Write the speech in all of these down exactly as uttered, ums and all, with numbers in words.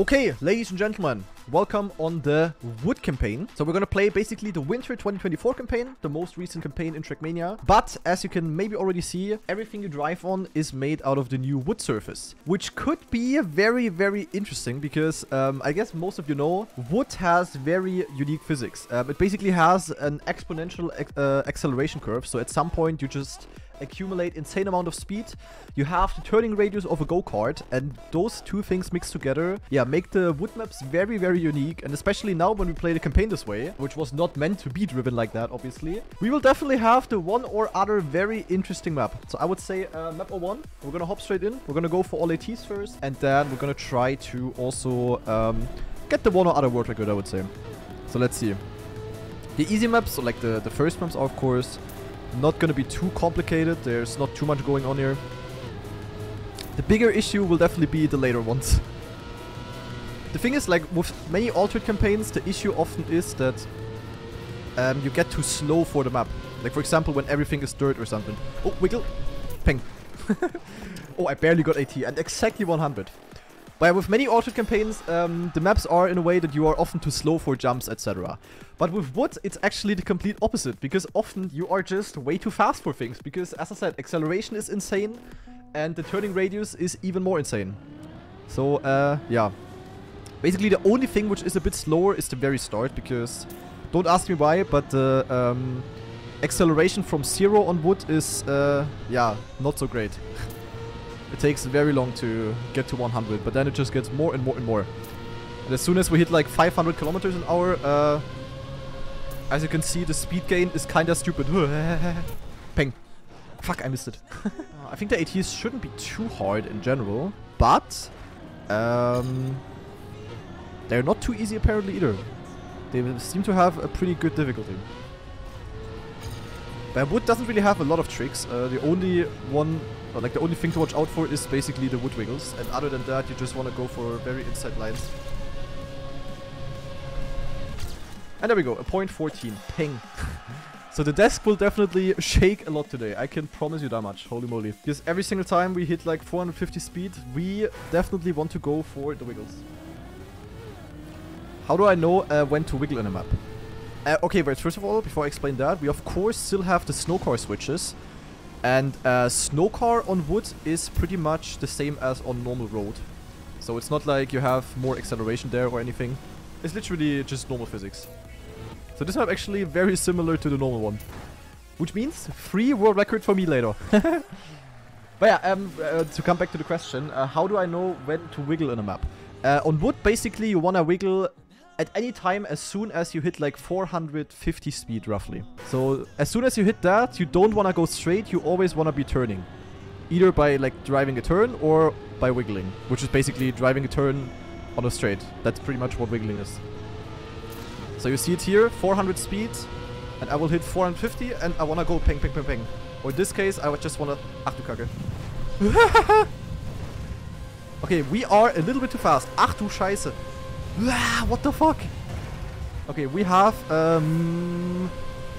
Okay, ladies and gentlemen, welcome on the wood campaign. So we're going to play basically the Winter twenty twenty-four campaign, the most recent campaign in Trackmania. But as you can maybe already see, everything you drive on is made out of the new wood surface, which could be very, very interesting because um, I guess most of you know, wood has very unique physics. Um, it basically has an exponential ac uh, acceleration curve. So at some point you just accumulate insane amount of speed. You have the turning radius of a go-kart, and those two things mixed together, yeah, make the wood maps very, very unique. And especially now when we play the campaign this way, which was not meant to be driven like that, obviously, we will definitely have the one or other very interesting map. So I would say uh, map oh one, we're gonna hop straight in. We're gonna go for all A Ts first, and then we're gonna try to also um, get the one or other world record, I would say. So let's see. The easy maps, so like the, the first maps are, of course, not going to be too complicated. There's not too much going on here. The bigger issue will definitely be the later ones. The thing is, like, with many altered campaigns, the issue often is that um, you get too slow for the map. Like, for example, when everything is dirt or something. Oh, wiggle. Ping. Oh, I barely got eighty and exactly one hundred. But with many altered campaigns, um, the maps are in a way that you are often too slow for jumps, et cetera. But with wood, it's actually the complete opposite, because often you are just way too fast for things. Because, as I said, acceleration is insane, and the turning radius is even more insane. So, uh, yeah. Basically, the only thing which is a bit slower is the very start, because, don't ask me why, but the uh, um, acceleration from zero on wood is, uh, yeah, not so great. It takes very long to get to one hundred, but then it just gets more and more and more. And as soon as we hit like five hundred kilometers an hour, uh, as you can see, the speed gain is kinda stupid. Ping. Fuck, I missed it. uh, I think the A Ts shouldn't be too hard in general, but um, they're not too easy apparently either. They seem to have a pretty good difficulty. But wood doesn't really have a lot of tricks. Uh, the only one... But like the only thing to watch out for is basically the wood wiggles, and other than that you just want to go for very inside lines. And there we go, a point fourteen. Ping. So the desk will definitely shake a lot today, I can promise you that much. Holy moly. Because every single time we hit like four hundred fifty speed, we definitely want to go for the wiggles. How do I know uh, when to wiggle in a map? Uh, okay, but first of all, before I explain that, we of course still have the snow car switches. And uh, snow car on wood is pretty much the same as on normal road. So it's not like you have more acceleration there or anything. It's literally just normal physics. So this map actually very similar to the normal one. Which means free world record for me later. But yeah, um, uh, to come back to the question, uh, how do I know when to wiggle in a map? Uh, on wood, basically you wanna wiggle at any time as soon as you hit like four hundred fifty speed roughly. So as soon as you hit that, you don't want to go straight, you always want to be turning. Either by like driving a turn or by wiggling, which is basically driving a turn on a straight. That's pretty much what wiggling is. So you see it here, four hundred speed, and I will hit four hundred fifty and I want to go ping, ping, ping, ping. Or in this case, I would just want to... Ach du Kacke. Okay, we are a little bit too fast. Ach du Scheiße. What the fuck? Okay, we have um,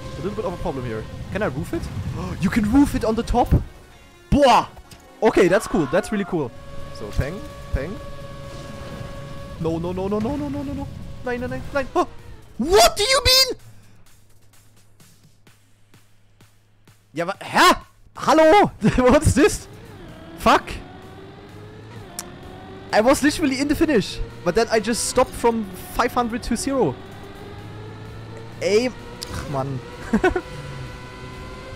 a little bit of a problem here. Can I roof it? You can roof it on the top? Boah! Okay, that's cool. That's really cool. So, peng, peng. No, no, no, no, no, no, no, no, no. Nein, nein, nein, nein. Oh. What do you mean? Yeah, but... Hä? Hallo? What's this? Fuck. I was literally in the finish, but then I just stopped from five hundred to zero. Ey, ach man. But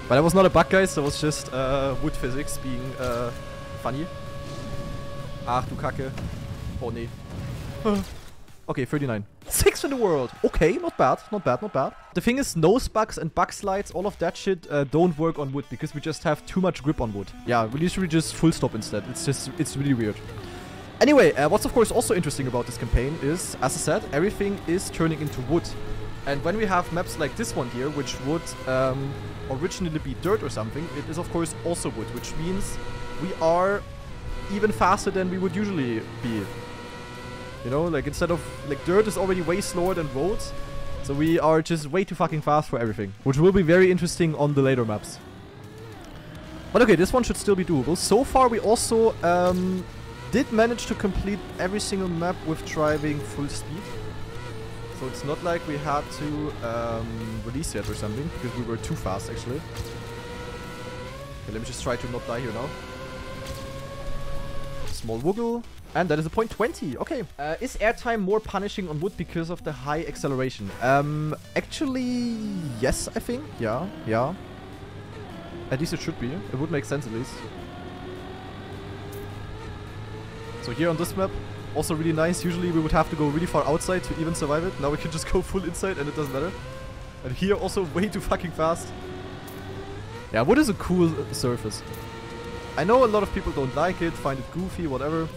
that was not a bug, guys. That was just uh, wood physics being uh, funny. Ach du Kacke. Oh nee. Okay, thirty-nine. Sixth in the world. Okay, not bad, not bad, not bad. The thing is, nose bugs and bug slides, all of that shit uh, don't work on wood because we just have too much grip on wood. Yeah, we literally just full stop instead. It's just, it's really weird. Anyway, uh, what's of course also interesting about this campaign is, as I said, everything is turning into wood. And when we have maps like this one here, which would um, originally be dirt or something, it is of course also wood, which means we are even faster than we would usually be. You know, like instead of, like dirt is already way slower than roads, so we are just way too fucking fast for everything, which will be very interesting on the later maps. But okay, this one should still be doable. So far we also... Um, did manage to complete every single map with driving full speed. So it's not like we had to um, release it or something, because we were too fast actually. Okay, let me just try to not die here now. Small wiggle. And that is a point twenty. Okay. Uh, is airtime more punishing on wood because of the high acceleration? Um, actually, yes, I think. Yeah, yeah. At least it should be. It would make sense at least. So here on this map, also really nice. Usually we would have to go really far outside to even survive it. Now we can just go full inside and it doesn't matter. And here also way too fucking fast. Yeah, wood is a cool surface. I know a lot of people don't like it, find it goofy, whatever.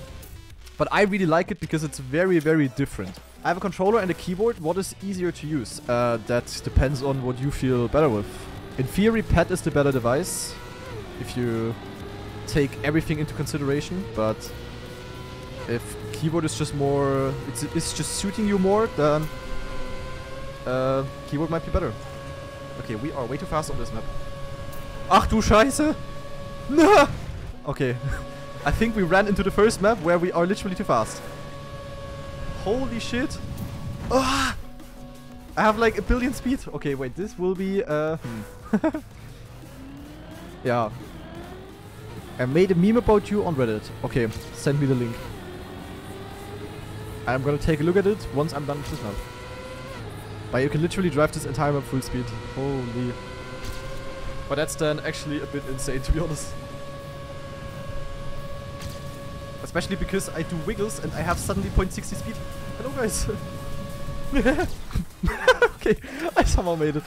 But I really like it because it's very, very different. I have a controller and a keyboard. What is easier to use? Uh, that depends on what you feel better with. In theory, pad is the better device if you take everything into consideration, but if keyboard is just more, it's, it's just suiting you more, then uh, keyboard might be better. Okay, we are way too fast on this map. Ach du Scheiße! No! Okay, I think we ran into the first map where we are literally too fast. Holy shit! Ah! I have like a billion speed. Okay, wait, this will be. Uh, hmm. Yeah. I made a meme about you on Reddit. Okay, send me the link. I'm gonna take a look at it once I'm done with this map. But you can literally drive this entire map full speed. Holy. But that's then actually a bit insane, to be honest. Especially because I do wiggles and I have suddenly point sixty speed. Hello guys. Okay, I somehow made it.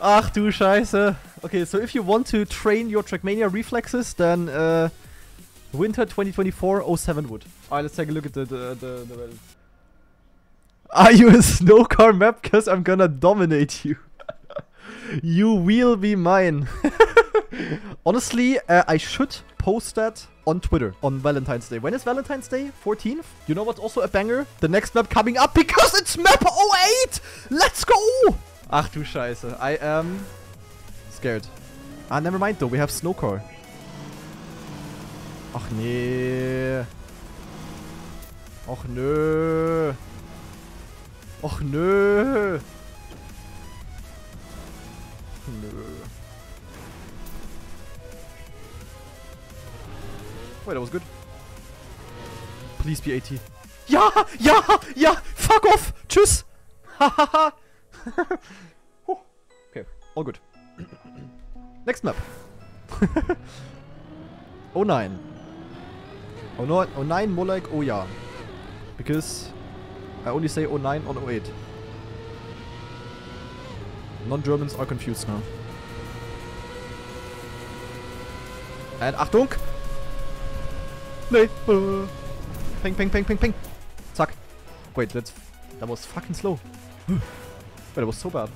Ach du Scheiße. Okay, so if you want to train your Trackmania reflexes, then uh, Winter twenty twenty-four oh seven would. Alright, let's take a look at the, the, the, the Reddit. Are you a snow car map? Because I'm gonna dominate you. You will be mine. Honestly, uh, I should post that on Twitter on Valentine's Day. When is Valentine's Day? fourteenth? You know what's also a banger? The next map coming up because it's map oh eight! Let's go! Ach du Scheiße. I am scared. Ah, never mind though. We have snow car. Ach nee. Ach nö. Ach nö. No. Wait, that was good. Please be eighty. Ja, ja, ja, fuck off. Tschüss. Ha ha ha. Okay, all good. Next map. Oh nein. Oh no, oh nine, more like oh yeah. Because I only say oh nine on oh eight. Non-Germans are confused now. And Achtung! Nee! Uh, ping, ping, ping, ping, ping! Zack! Wait, that's, that was fucking slow. Wait, that was so bad.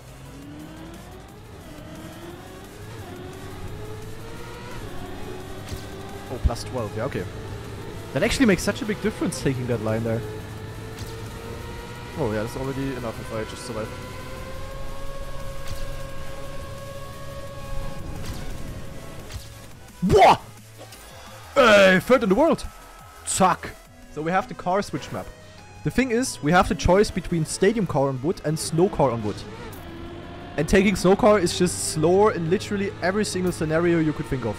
Oh, plus twelve. Yeah, okay. That actually makes such a big difference taking that line there. Oh yeah, that's already enough if I just survive. Whoa! Hey, third in the world! Zack! So we have the car switch map. The thing is, we have the choice between stadium car on wood and snow car on wood. And taking snow car is just slower in literally every single scenario you could think of.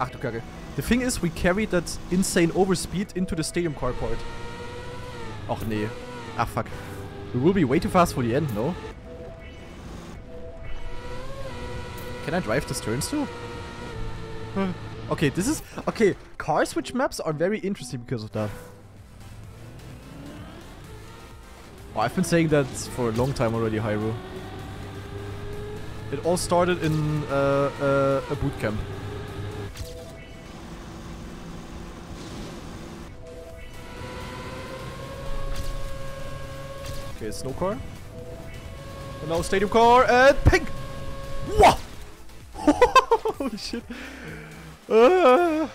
Ach du Kacke. The thing is, we carried that insane overspeed into the stadium car part. Och nee. Ah fuck. We will be way too fast for the end, no? Can I drive this turn still? Okay, this is... Okay, car switch maps are very interesting because of that. Oh, I've been saying that for a long time already, Hyrule. It all started in uh, uh, a boot camp. Okay, snow car. And now stadium car and pink! Whoa! Holy shit. Uh,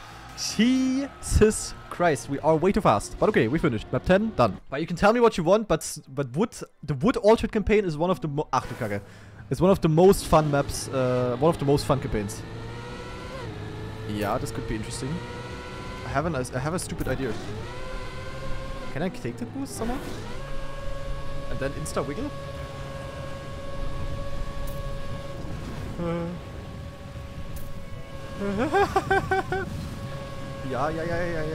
Jesus Christ, we are way too fast. But okay, we finished. Map ten, done. But you can tell me what you want, but but wood, the wood altered campaign is one of the mo Ach du Kacke. It's one of the most fun maps, uh, one of the most fun campaigns. Yeah, this could be interesting. I have an, I have a stupid idea. Can I take the boost somehow? And then insta wiggle? Uh. yeah, yeah, yeah, yeah,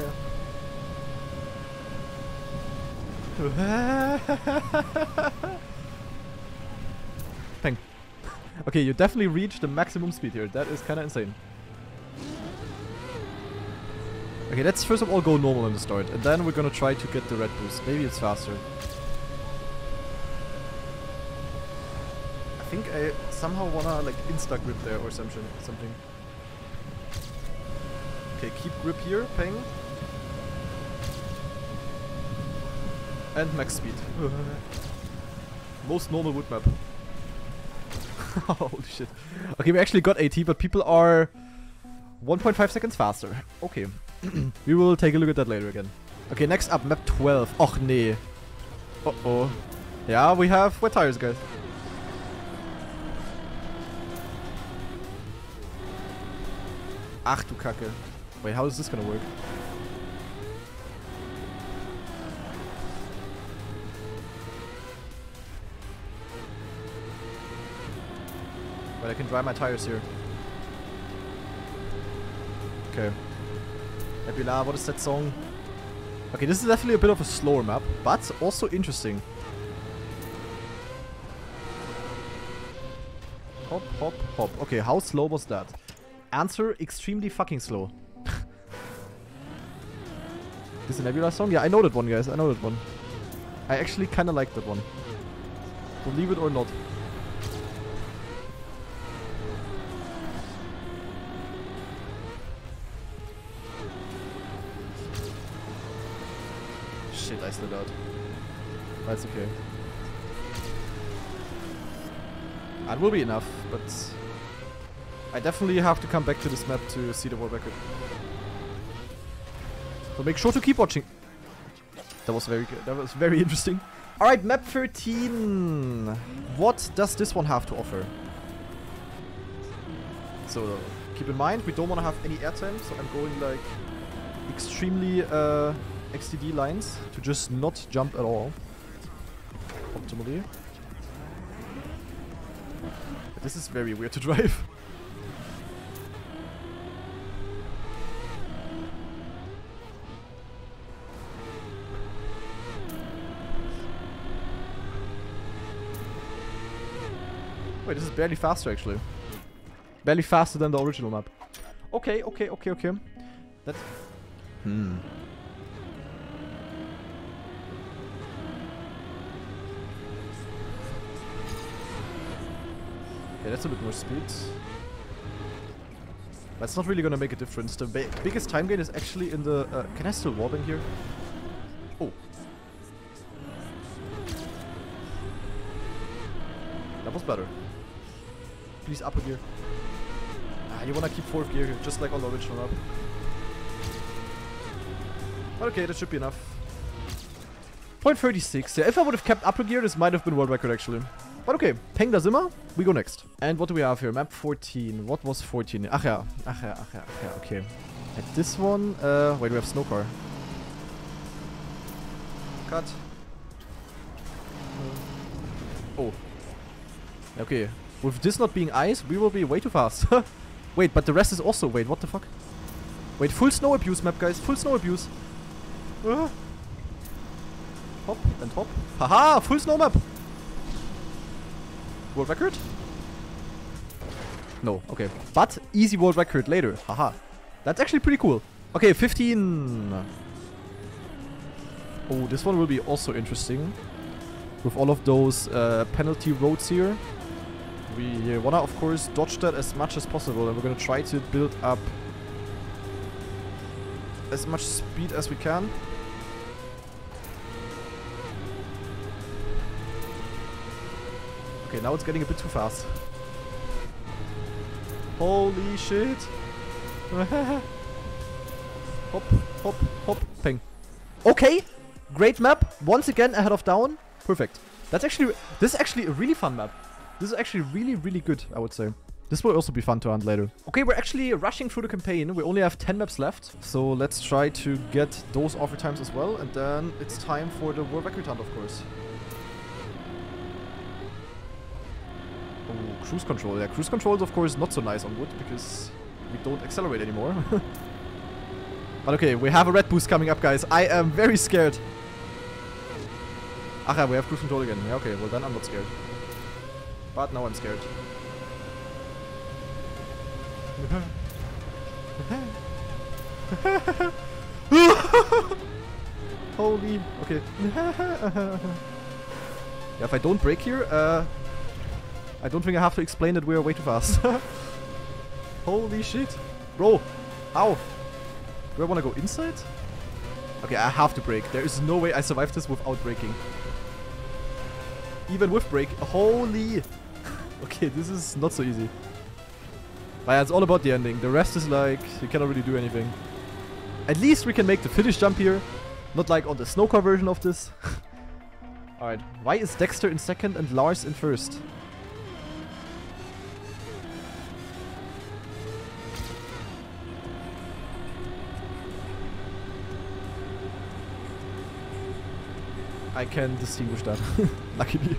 yeah. Thank. Okay, you definitely reached the maximum speed here. That is kind of insane. Okay, let's first of all go normal in the start, and then we're gonna try to get the red boost. Maybe it's faster. I think I somehow wanna like insta grip there or something. Something. Okay, keep grip here, ping. And max speed. Most normal wood map. Holy shit. Okay, we actually got eighty, but people are one point five seconds faster. Okay. We will take a look at that later again. Okay, next up, map twelve. Och nee. Uh-oh. Yeah, we have wet tires, guys. Ach du Kacke. Wait, how is this gonna work? But I can dry my tires here. Okay. Nebula, what is that song? Okay, this is definitely a bit of a slower map, but also interesting. Hop, hop, hop. Okay, how slow was that? Answer, extremely fucking slow. This is a Nebula song? Yeah, I know that one, guys. I know that one. I actually kind of like that one. Believe it or not. I slid out. That's okay. That will be enough, but I definitely have to come back to this map to see the world record. So make sure to keep watching. That was very good. That was very interesting. Alright, map thirteen. What does this one have to offer? So keep in mind, we don't want to have any airtime, so I'm going like extremely uh, X T D lines to just not jump at all, optimally. But this is very weird to drive. Wait, this is barely faster actually. Barely faster than the original map. Okay, okay, okay, okay. That's... Hmm. Yeah, that's a bit more speed. That's not really gonna make a difference. The biggest time gain is actually in the... Uh, can I still warp in here? Oh. That was better. Please, upper gear. Ah, you wanna keep fourth gear here, just like on the original map. But okay, that should be enough. point thirty-six. Yeah, if I would have kept upper gear, this might have been world record actually. But okay, Peng da Zimmer, we go next. And what do we have here? Map fourteen. What was fourteen? Ach ja, ach ja, ach ja, ach ja, okay. And this one, uh, wait, we have snow car. Cut. Oh. Okay, with this not being ice, we will be way too fast. Wait, but the rest is also, wait, what the fuck? Wait, full snow abuse map, guys, full snow abuse. Uh. Hop and hop. Haha, full snow map. World record? No, okay. But easy world record later. Haha. That's actually pretty cool. Okay, fifteen. Oh, this one will be also interesting. With all of those uh, penalty roads here. We wanna, of course, dodge that as much as possible. And we're gonna try to build up as much speed as we can. Okay, now it's getting a bit too fast. Holy shit! Hop, hop, hop, ping. Okay, great map. Once again ahead of down. Perfect. That's actually, this is actually a really fun map. This is actually really, really good, I would say. This will also be fun to hunt later. Okay, we're actually rushing through the campaign. We only have ten maps left. So let's try to get those offer times as well. And then it's time for the World Record Hunt, of course. Oh, cruise control. Yeah, cruise control is, of course, not so nice on wood because we don't accelerate anymore. But okay, we have a red boost coming up, guys. I am very scared. Ah, yeah, we have cruise control again. Yeah, okay, well then I'm not scared. But now I'm scared. Holy, okay. Yeah, if I don't brake here, uh, I don't think I have to explain that we are way too fast. Holy shit, bro! How? Do I want to go inside? Okay, I have to brake. There is no way I survived this without braking. Even with brake, holy! Okay, this is not so easy. But yeah, it's all about the ending. The rest is like, you cannot really do anything. At least we can make the finish jump here. Not like on the snow car version of this. Alright, why is Dexter in second and Lars in first? I can distinguish that, luckily.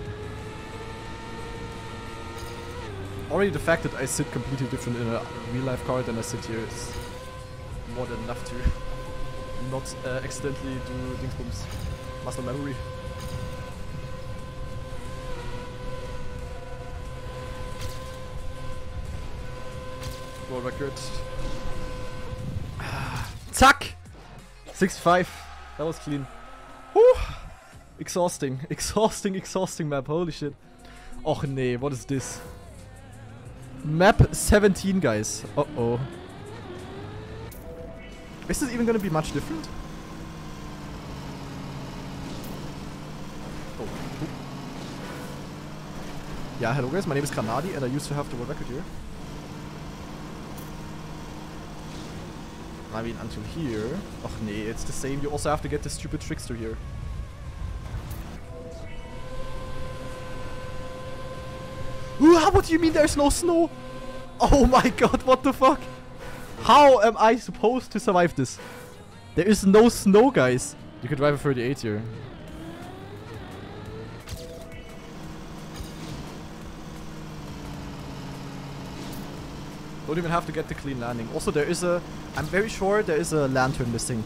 Already the fact that I sit completely different in a real-life car than I sit here is more than enough to not uh, accidentally do Dingsbums. Muscle memory. World record. Zack! six five. That was clean. Whew. Exhausting. Exhausting, exhausting map. Holy shit. Och nee, what is this? Map seventeen, guys. Uh-oh. Is this even gonna be much different? Oh. Yeah, hello guys, my name is Kanadi and I used to have the world record here. I mean, until here. Oh nee, it's the same. You also have to get the stupid trickster here. What do you mean there's no snow? Oh my god, what the fuck? How am I supposed to survive this? There is no snow, guys. You could drive a thirty-eight here. Don't even have to get the clean landing. Also, there is a... I'm very sure there is a lantern missing.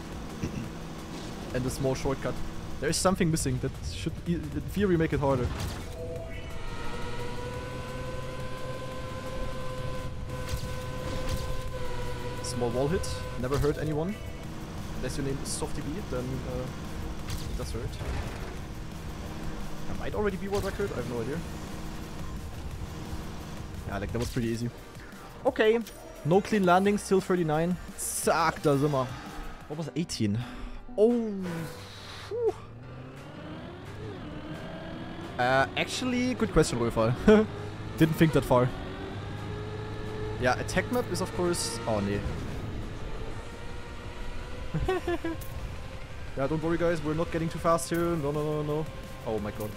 And a small shortcut. There is something missing that should, in theory, make it harder. Small wall hit, never hurt anyone. Unless your name is Softy B, then uh, it does hurt. I might already be world record, I have no idea. Yeah, like that was pretty easy. Okay, no clean landing, still thirty-nine. Zack, da sind wir. What was eighteen? Oh. Uh, actually, good question, Röfal. Didn't think that far. Yeah, attack map is of course... Oh, nee. Yeah, don't worry guys, we're not getting too fast here. No, no, no, no. Oh my god.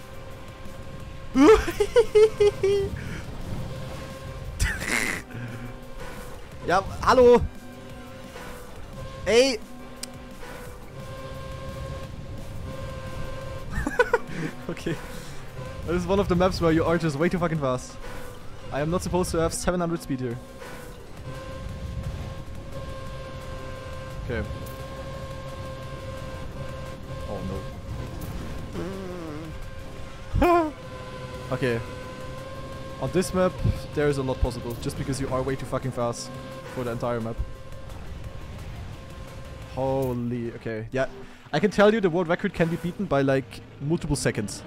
Ja, hallo! Ey! Okay. This is one of the maps where you are just way too fucking fast. I am not supposed to have seven hundred speed here. Okay. Oh no. Okay. On this map, there is a lot possible, just because you are way too fucking fast for the entire map. Holy, okay. Yeah, I can tell you the world record can be beaten by like multiple seconds.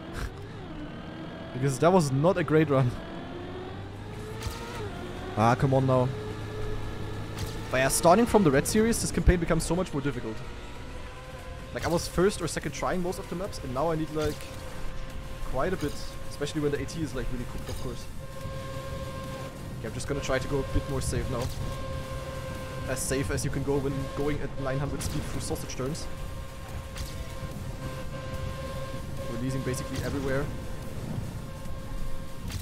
Because that was not a great run. Ah, come on now. But yeah, starting from the red series, this campaign becomes so much more difficult. Like, I was first or second trying most of the maps, and now I need, like, quite a bit. Especially when the AT is, like, really cooked, of course. Okay, I'm just gonna try to go a bit more safe now. As safe as you can go when going at nine hundred speed through sausage turns. Releasing basically everywhere.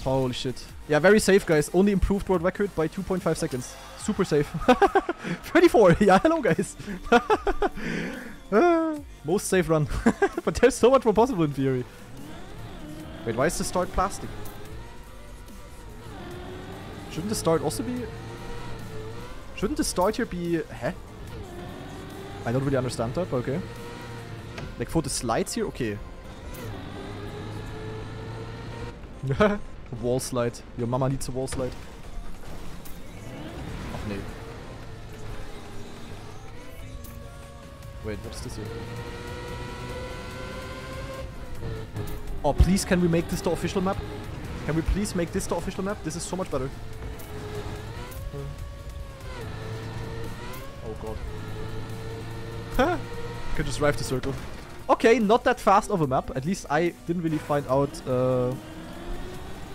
Holy shit. Yeah, very safe, guys. Only improved world record by two point five seconds. Super safe. twenty-four. Yeah, hello, guys. uh, most safe run. But there's so much more possible in theory. Wait, why is the start plastic? Shouldn't the start also be... Shouldn't the start here be... Huh? I don't really understand that, but okay. Like for the slides here? Okay. Wall slide. Your mama needs a wall slide. Oh, nee. Wait, what's this here? Oh, please, can we make this the official map? Can we please make this the official map? This is so much better. Oh, God. Huh? Can just drive the circle. Okay, not that fast of a map. At least I didn't really find out uh,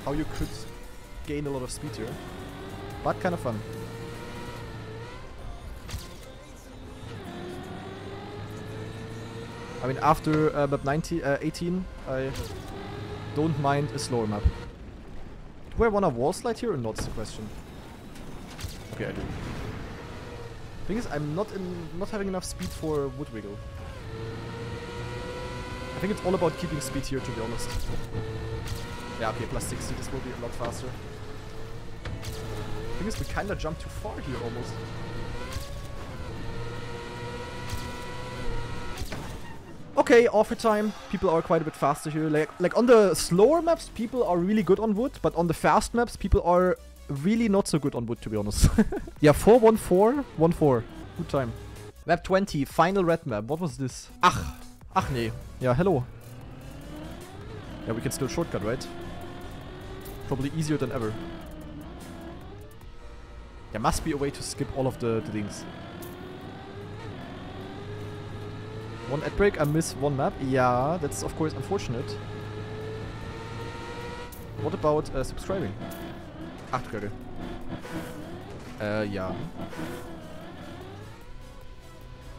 how you could gain a lot of speed here. But kind of fun. I mean, after uh, map nineteen, uh, eighteen, I don't mind a slower map. Do I want a wall slide here or not? Is the question. Okay, I do. Thing is, I'm not in, not having enough speed for wood wiggle. I think it's all about keeping speed here, to be honest. Yeah, okay, plus sixty. This will be a lot faster. Thing is, we kinda jumped too far here almost. Okay, offer time. People are quite a bit faster here. Like, like on the slower maps, people are really good on wood, but on the fast maps, people are really not so good on wood, to be honest. Yeah, four one four one four. Good time. Map twenty, final red map. What was this? Ach, ach nee. Yeah, hello. Yeah, we can still shortcut, right? Probably easier than ever. There must be a way to skip all of the, the things. One ad break, I miss one map. Yeah, that's of course unfortunate. What about uh, subscribing? Ach, Kölge. Uh, yeah.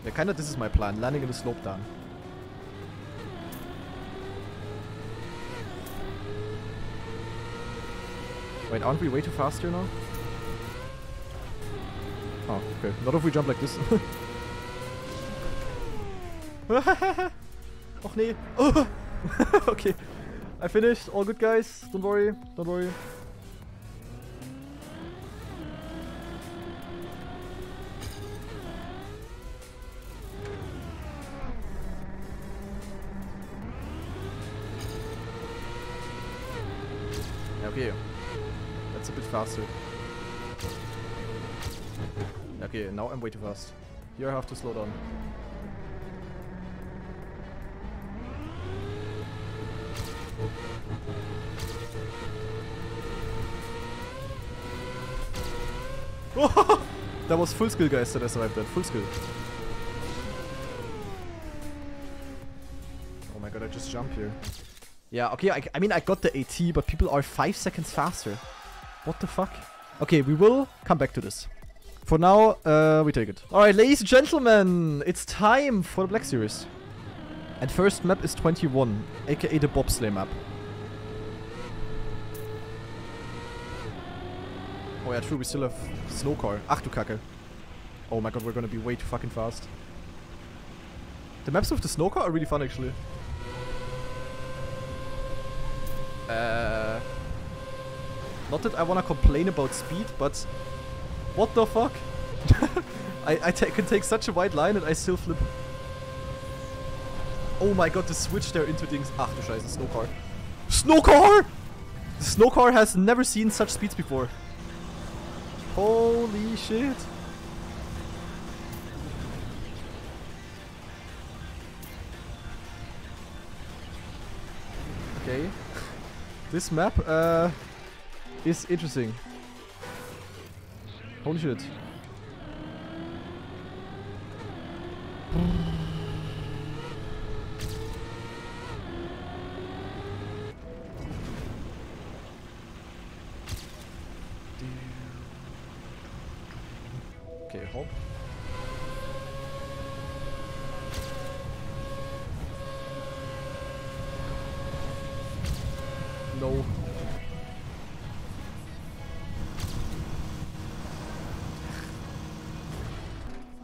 Yeah, kinda this is my plan, landing in the slope down. Wait, aren't we way too fast here now? Oh, okay. Not if we jump like this. Och nee. Oh. Okay. I finished. All good, guys. Don't worry. Don't worry. Okay, that's a bit faster. Okay, now I'm way too fast. Here I have to slow down. Oh, that was full skill, guys, that I survived that. Full skill. Oh my god, I just jumped here. Yeah, okay, I, I mean, I got the AT, but people are five seconds faster. What the fuck? Okay, we will come back to this. For now, uh, we take it. Alright, ladies and gentlemen, it's time for the Black Series. And first map is twenty-one, aka the bobsleigh map. Oh yeah, true, we still have snow car. Ach du Kacke. Oh my god, we're gonna be way too fucking fast. The maps with the snow car are really fun, actually. Uh, not that I want to complain about speed, but what the fuck? I, I can take such a wide line and I still flip. Oh my god, the switch there into things. Ach du Scheiße, snow car. Snow car! The snow car has never seen such speeds before. Holy shit. Okay. This map uh, is interesting. Holy shit. Okay, hop.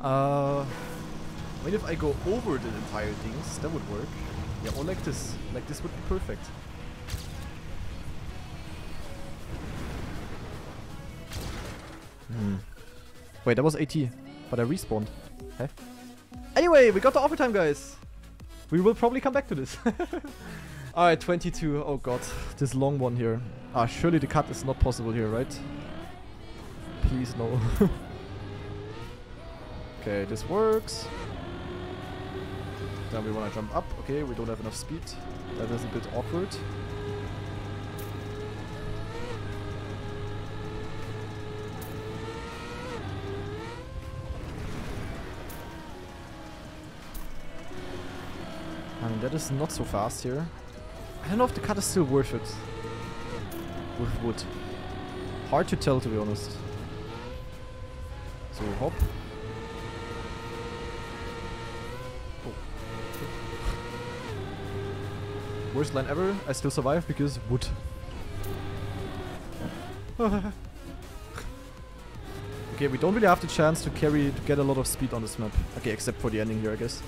Uh, what if I go over the entire things? That would work. Yeah, or like this. Like this would be perfect. Hmm. Wait, that was AT, but I respawned. Huh? Anyway, we got the overtime, guys. We will probably come back to this. Alright, twenty-two. Oh god, this long one here. Ah, surely the cut is not possible here, right? Please, no. Okay, this works. Then we wanna jump up. Okay, we don't have enough speed. That is a bit awkward. I mean, that is not so fast here. I don't know if the cut is still worth it. With wood. Hard to tell, to be honest. So, hop. Oh. Worst line ever. I still survive because wood. Okay, we don't really have the chance to carry, to get a lot of speed on this map. Okay, except for the ending here, I guess.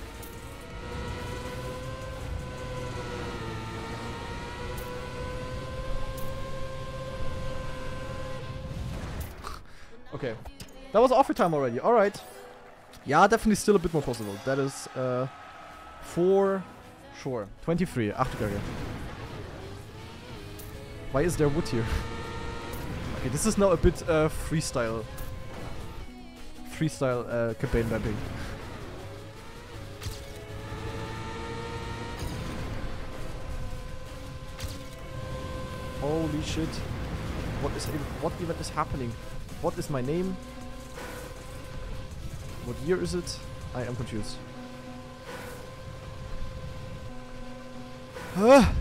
Okay, that was overtime already. All right, yeah, definitely still a bit more possible. That is uh, for sure. twenty-three Achterkarrier. Why is there wood here? Okay, this is now a bit uh, freestyle, freestyle uh, campaign mapping. Holy shit! What is what event is happening? What is my name? What year is it? I am confused. Ah!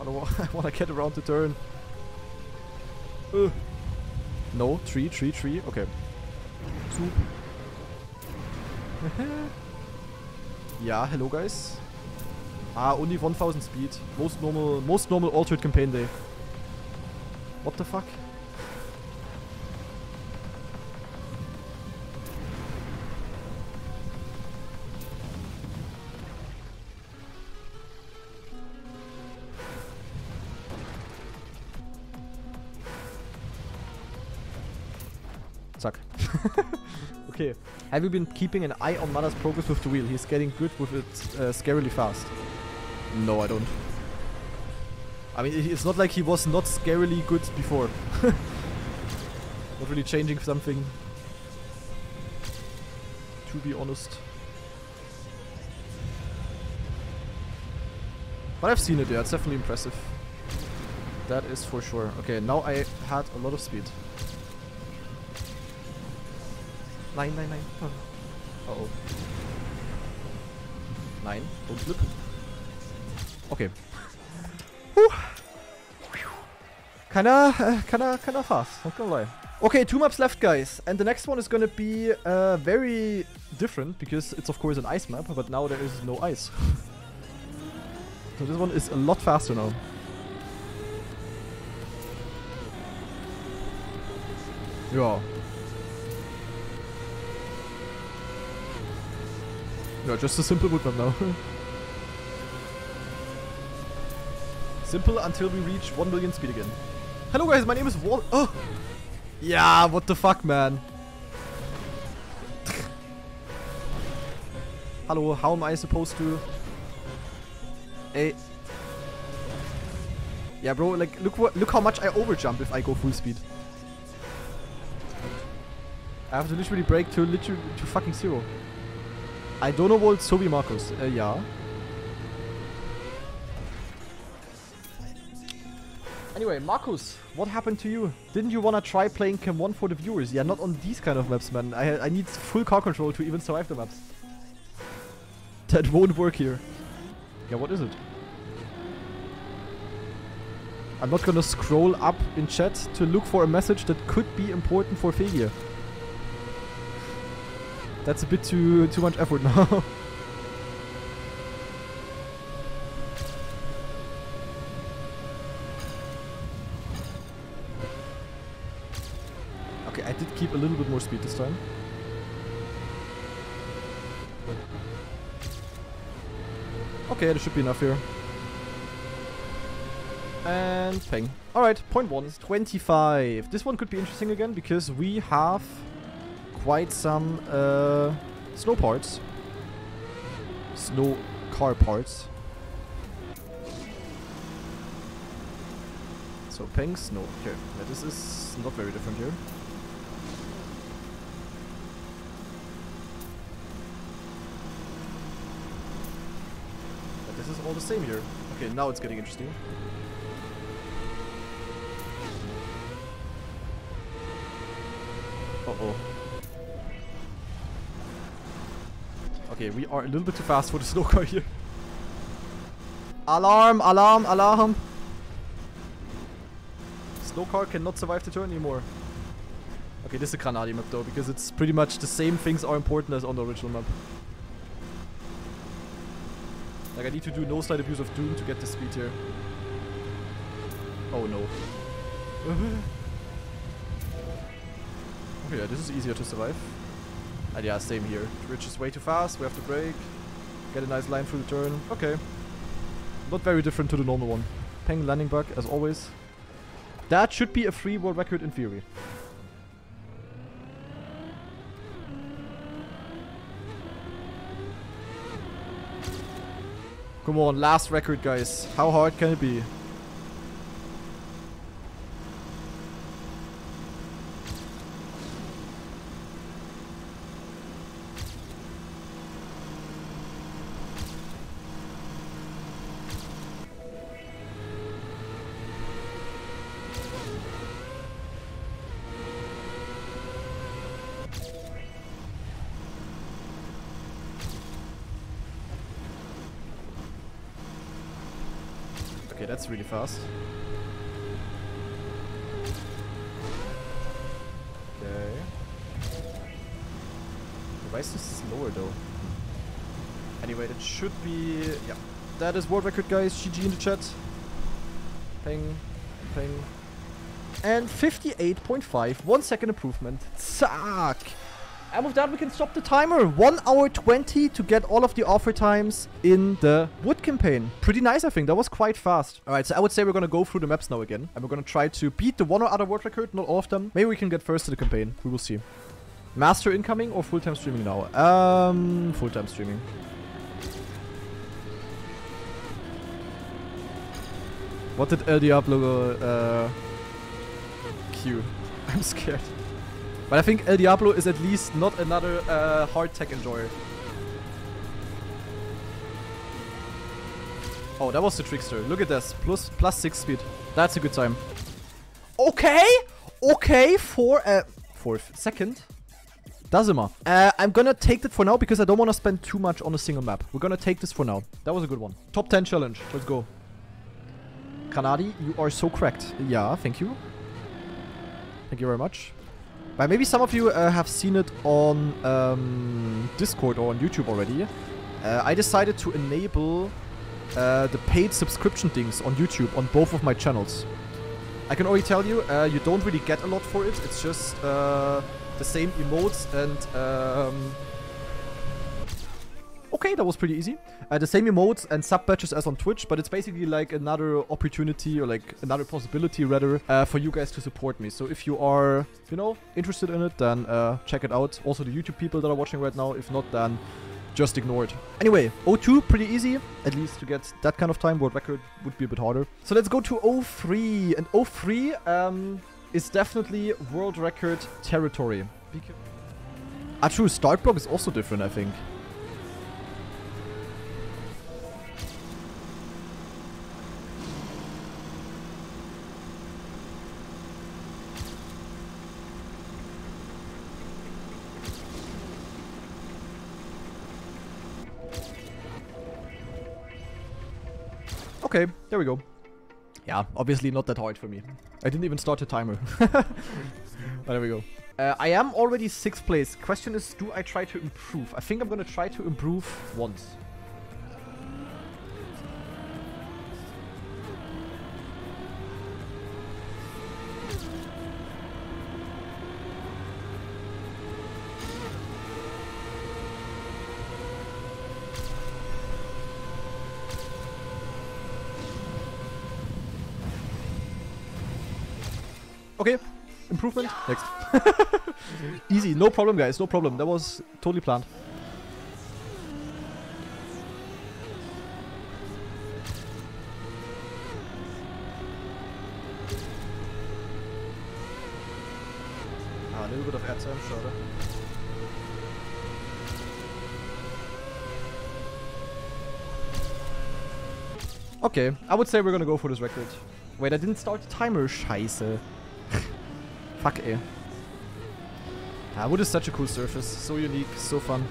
I don't want, I want to get around the turn. Uh. No, three, three, three. Okay. Two. Yeah, hello guys. Ah, only one thousand speed. Most normal, most normal altered campaign day. What the fuck? Suck. Okay. Have you been keeping an eye on Mada's progress with the wheel? He's getting good with it uh, scarily fast. No, I don't. I mean, it's not like he was not scarily good before. Not really changing something, to be honest. But I've seen it, yeah, it's definitely impressive. That is for sure. Okay, now I had a lot of speed. Nine, nine, nine. Oh. Uh-oh. Nine, don't flip. Okay. Whew. Kinda, uh, kinda, kinda fast, not gonna lie. Okay, two maps left, guys. And the next one is gonna be uh, very different, because it's of course an ice map, but now there is no ice. So this one is a lot faster now. Yeah. Yeah, just a simple wood map now. Simple until we reach one million speed again. Hello guys, my name is Wall. Oh! Yeah, what the fuck, man? Hello, how am I supposed to? Hey. Yeah, bro, like, look what, look how much I overjump if I go full speed. I have to literally break to literally to fucking zero. I don't know what Toby Marcus. Uh, yeah. Anyway, Marcus, what happened to you? Didn't you wanna try playing Chem one for the viewers? Yeah, not on these kind of maps, man. I, I need full car control to even survive the maps. That won't work here. Yeah, what is it? I'm not gonna scroll up in chat to look for a message that could be important for Figia. That's a bit too, too much effort now. did keep a little bit more speed this time. Okay, there should be enough here. And ping. Alright, point one. twenty-five. This one could be interesting again because we have quite some uh, snow parts. Snow car parts. So ping, snow. Okay, yeah, this is not very different here. But this is all the same here. Okay, now it's getting interesting. Uh-oh. Okay, we are a little bit too fast for the snow car here. Alarm! Alarm! Alarm! Snow car cannot survive the turn anymore. Okay, this is a Kanadi map though, because it's pretty much the same things are important as on the original map. Like, I need to do no slight abuse of Doom to get the speed here. Oh no. Okay, yeah, this is easier to survive. And yeah, same here. Twitch is way too fast, we have to brake. Get a nice line through the turn. Okay. Not very different to the normal one. Peng landing bug, as always. That should be a free world record in theory. Come on, last record, guys. How hard can it be? Really fast. Okay. Why is this slower though? Anyway, that should be. Yeah. That is world record, guys. G G in the chat. Ping. Ping. And fifty-eight point five. One second improvement. Zack. And with that, we can stop the timer. one hour twenty to get all of the offer times in the wood campaign. Pretty nice, I think. That was quite fast. All right, so I would say we're going to go through the maps now again. And we're going to try to beat the one or other world record. Not all of them. Maybe we can get first to the campaign. We will see. Master incoming or full-time streaming now? Um, full-time streaming. What did El Diablo uh, queue? I'm scared. But I think El Diablo is at least not another uh, hard tech enjoyer. Oh, that was the trickster. Look at this. Plus, plus six speed. That's a good time. Okay. Okay. For a uh, fourth second. Dazuma. Uh, I'm gonna take that for now because I don't want to spend too much on a single map. We're gonna take this for now. That was a good one. Top ten challenge. Let's go. Kanadi, you are so cracked. Yeah, thank you. Thank you very much. But maybe some of you uh, have seen it on um, Discord or on YouTube already. Uh, I decided to enable uh, the paid subscription things on YouTube on both of my channels. I can already tell you, uh, you don't really get a lot for it. It's just uh, the same emotes and... Um okay, that was pretty easy. Uh, the same emotes and sub-badges as on Twitch, but it's basically like another opportunity or like another possibility rather uh, for you guys to support me. So if you are, you know, interested in it, then uh, check it out. Also the YouTube people that are watching right now, if not, then just ignore it. Anyway, oh two, pretty easy. At least to get that kind of time, world record would be a bit harder. So let's go to oh three. And oh three um, is definitely world record territory. Ah, true, start block is also different, I think. Okay, there we go. Yeah, obviously not that hard for me. I didn't even start the timer. But there we go. Uh, I am already sixth place. Question is, do I try to improve? I think I'm gonna try to improve once. Okay, improvement, next. Easy, no problem guys, no problem. That was totally planned. Ah, a little bit of air time, shorter. Okay, I would say we're gonna go for this record. Wait, I didn't start the timer, scheiße. Fuck, ey. Ah, wood is such a cool surface. So unique, so fun.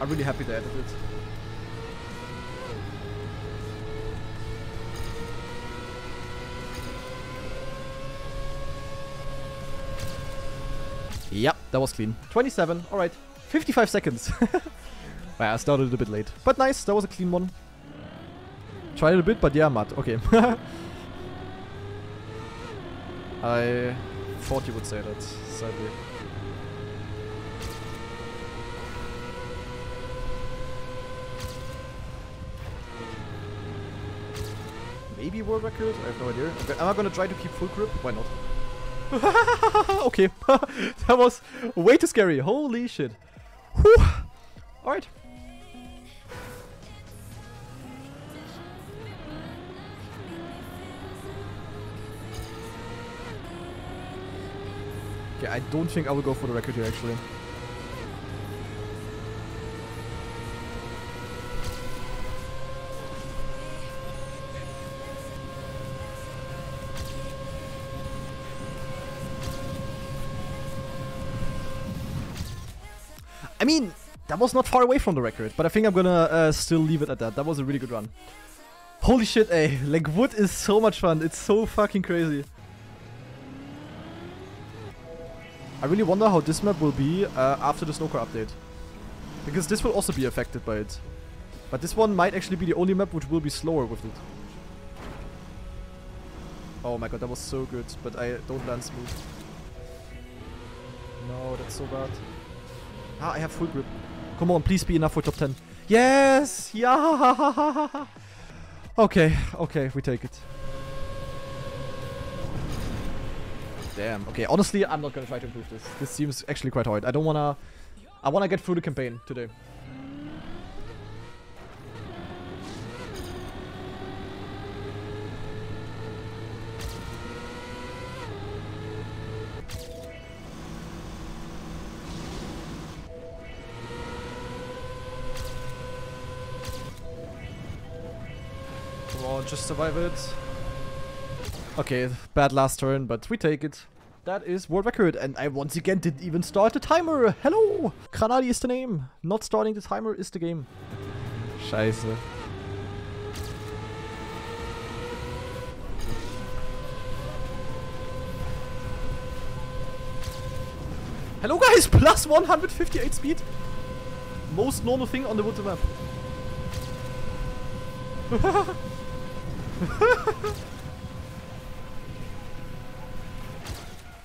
I'm really happy they added it. Yep, that was clean. twenty-seven, alright. fifty-five seconds. Well, I started a bit late. But nice, that was a clean one. Tried it a bit, but yeah, mud. Okay. I thought you would say that, sadly. Maybe world record? I have no idea. Okay, am I gonna try to keep full grip? Why not? Okay, that was way too scary. Holy shit. Whew. Alright. Okay, I don't think I will go for the record here actually. I mean, that was not far away from the record, but I think I'm gonna uh, still leave it at that. That was a really good run. Holy shit, eh? Like, wood is so much fun. It's so fucking crazy. I really wonder how this map will be uh, after the snowcore update. Because this will also be affected by it. But this one might actually be the only map which will be slower with it. Oh my god, that was so good, but I don't land smooth. No, that's so bad. Ah, I have full grip. Come on, please be enough for top ten. Yes! Yeah! Okay, okay, we take it. Damn. Okay, honestly, I'm not gonna try to improve this. This seems actually quite hard. I don't wanna... I wanna get through the campaign today. Come on, just survive it. Okay, bad last turn, but we take it. That is world record, and I once again didn't even start the timer. Hello! Kanadi is the name. Not starting the timer is the game. Scheiße. Hello guys, plus one hundred fifty-eight speed. Most normal thing on the Winter map.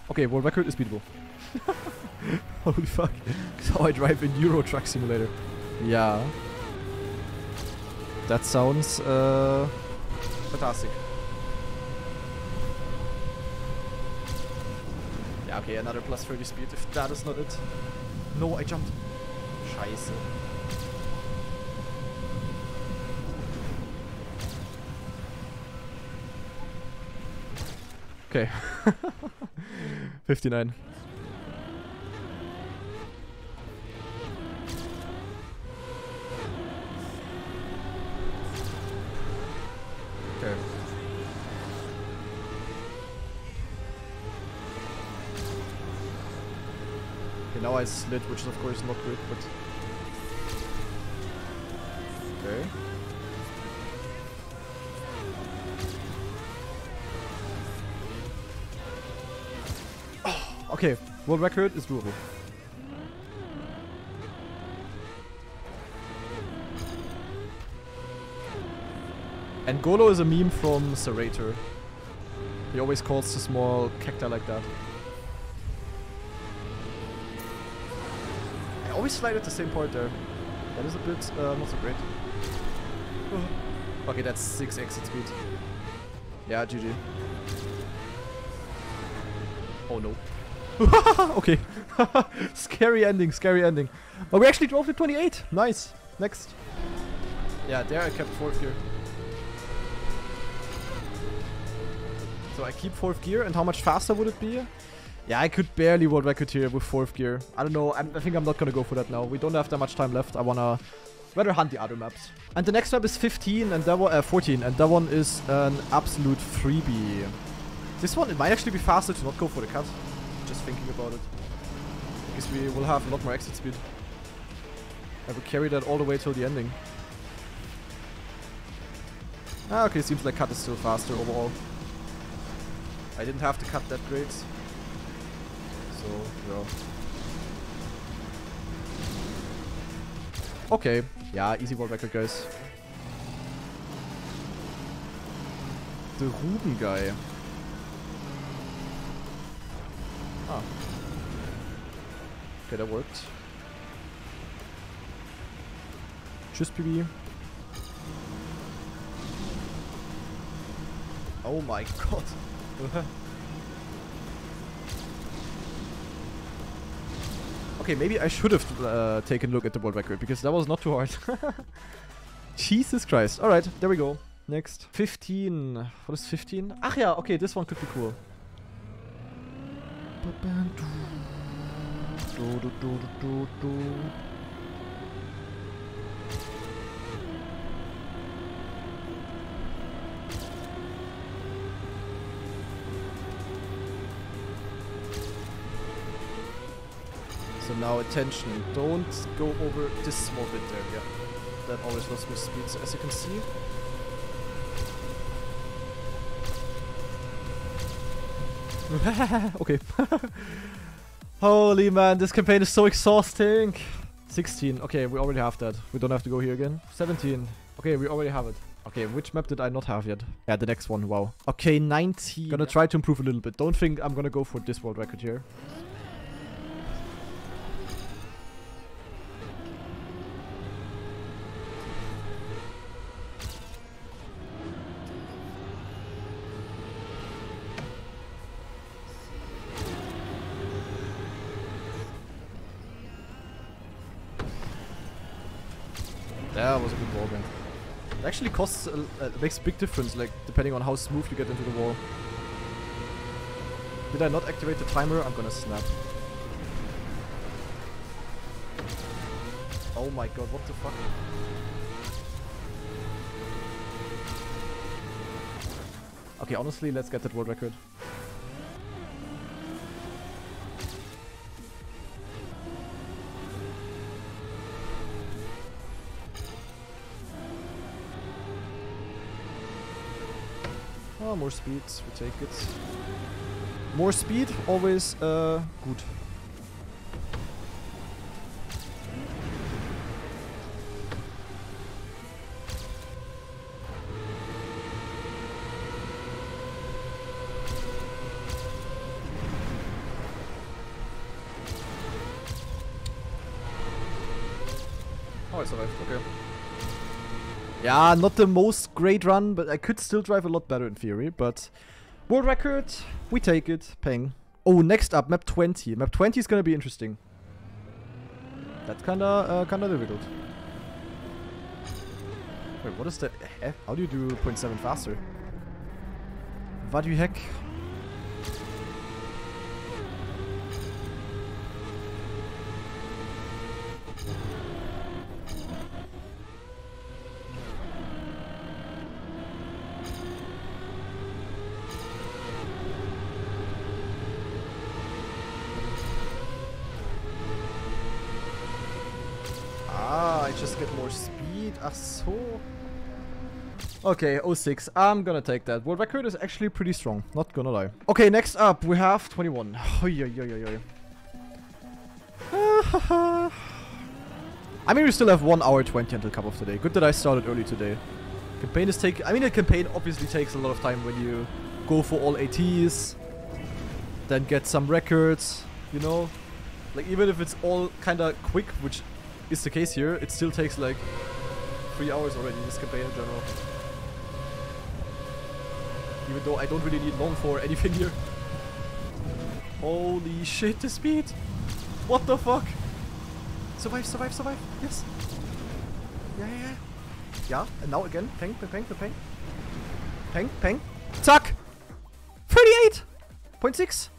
Okay, world record is beatable. Holy fuck. That's how I drive in Euro Truck Simulator. Yeah. That sounds uh, fantastic. Yeah, okay, another plus thirty speed if that is not it. No, I jumped. Scheiße. Okay. fifty-nine. Okay. Okay, now I slid, which is of course not good, but... Okay. Okay, world record is doable. And Golo is a meme from Serator. He always calls the small cacti like that. I always slide at the same part there. That is a bit uh, not so great. Okay, that's six exit speed. Yeah, G G. Oh no. Okay. Scary ending, scary ending. But we actually drove to twenty-eight. Nice. Next. Yeah, there I kept fourth gear. So I keep fourth gear, and how much faster would it be? Yeah, I could barely world record here with fourth gear. I don't know. I'm, I think I'm not gonna go for that now. We don't have that much time left. I wanna rather hunt the other maps. And the next map is fifteen, and that one uh, fourteen, and that one is an absolute freebie. This one, it might actually be faster to not go for the cut. Just thinking about it, because we will have a lot more exit speed. I will carry that all the way till the ending. Ah, okay. Seems like cut is still faster overall. I didn't have to cut that great. So, yeah. Okay. Yeah, easy world record, guys. The Ruben guy. Ah. Okay, that worked. Tschüss, P B. Oh my god. Okay, maybe I should have uh, taken a look at the world record, because that was not too hard. Jesus Christ. Alright, there we go. Next. fifteen. What is fifteen? Ach yeah, okay, this one could be cool. So now attention, don't go over this small bit there, yeah. That always lost me speed, so as you can see. Okay. Holy man, this campaign is so exhausting. sixteen. Okay, we already have that. We don't have to go here again. seventeen. Okay, we already have it. Okay, which map did I not have yet? Yeah, the next one. Wow. Okay, nineteen. Gonna try to improve a little bit. Don't think I'm gonna go for this world record here. Actually costs a, uh, makes a big difference, like depending on how smooth you get into the wall. Did I not activate the timer? I'm gonna snap. Oh my god, what the fuck? Okay, honestly, let's get that world record. More speed, we take it. More speed, always uh, good. Oh, it's arrived, okay. Yeah, not the most great run, but I could still drive a lot better in theory, but... World record, we take it. Peng. Oh, next up, map twenty. Map twenty is gonna be interesting. That's kinda, uh, kinda difficult. Wait, what is that? Eh, how do you do zero point seven faster? What the heck? Okay, oh six. I'm gonna take that. World record is actually pretty strong. Not gonna lie. Okay, next up we have twenty-one. I mean, we still have one hour twenty until cup of today. Good that I started early today. Campaign is taking... I mean, a campaign obviously takes a lot of time when you go for all A Ts. Then get some records, you know? Like, even if it's all kinda quick, which is the case here, it still takes like three hours already, this campaign in general. Even though I don't really need long for anything here. Holy shit, the speed! What the fuck? Survive, survive, survive! Yes! Yeah, yeah, yeah! Yeah, and now again. Peng, peng, peng, peng, peng. Peng, peng. Zack! thirty-eight point six!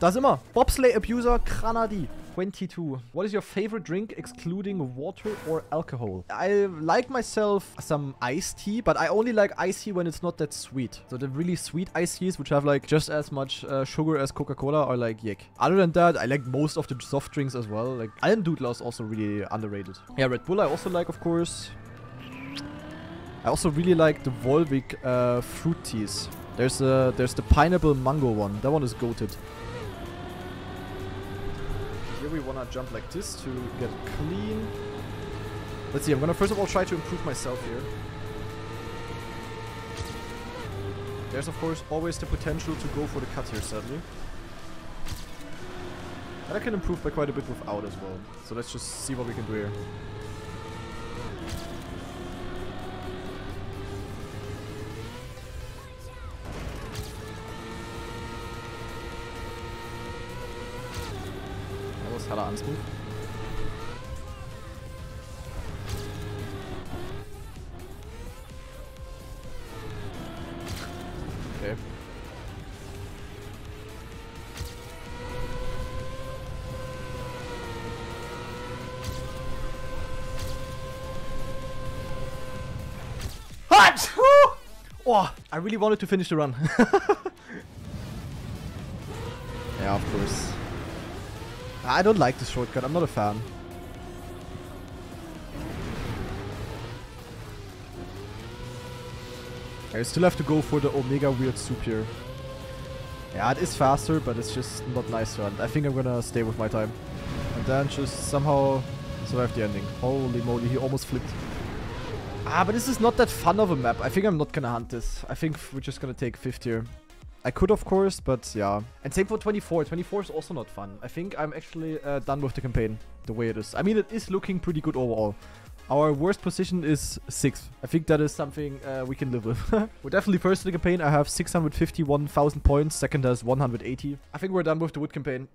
Da sind wir. Bobsleigh Abuser Kanadi. twenty-two. What is your favorite drink excluding water or alcohol? I like myself some iced tea, but I only like iced tea when it's not that sweet. So the really sweet iced teas, which have like just as much uh, sugar as Coca-Cola, are like yick. Other than that, I like most of the soft drinks as well. Like Almdudler is also really underrated. Yeah, Red Bull I also like, of course. I also really like the Volvic uh, fruit teas. There's, uh, there's the pineapple mango one. That one is goated. Here we wanna jump like this to get clean. Let's see, I'm gonna first of all try to improve myself here. There's of course always the potential to go for the cut here, sadly. And I can improve by quite a bit without as well. So let's just see what we can do here. Hella unsmooth. Okay. What? Oh, I really wanted to finish the run. Yeah, of course. I don't like this shortcut, I'm not a fan. I still have to go for the Omega Weird Soup here. Yeah, it is faster, but it's just not nicer. And I think I'm gonna stay with my time. And then just somehow survive the ending. Holy moly, he almost flipped. Ah, but this is not that fun of a map. I think I'm not gonna hunt this. I think we're just gonna take fifth here. I could, of course, but yeah. And same for twenty-four. twenty-four is also not fun. I think I'm actually uh, done with the campaign the way it is. I mean, it is looking pretty good overall. Our worst position is sixth. I think that is something uh, we can live with. We're definitely first in the campaign. I have six hundred fifty-one thousand points. Second has one hundred eighty. I think we're done with the wood campaign.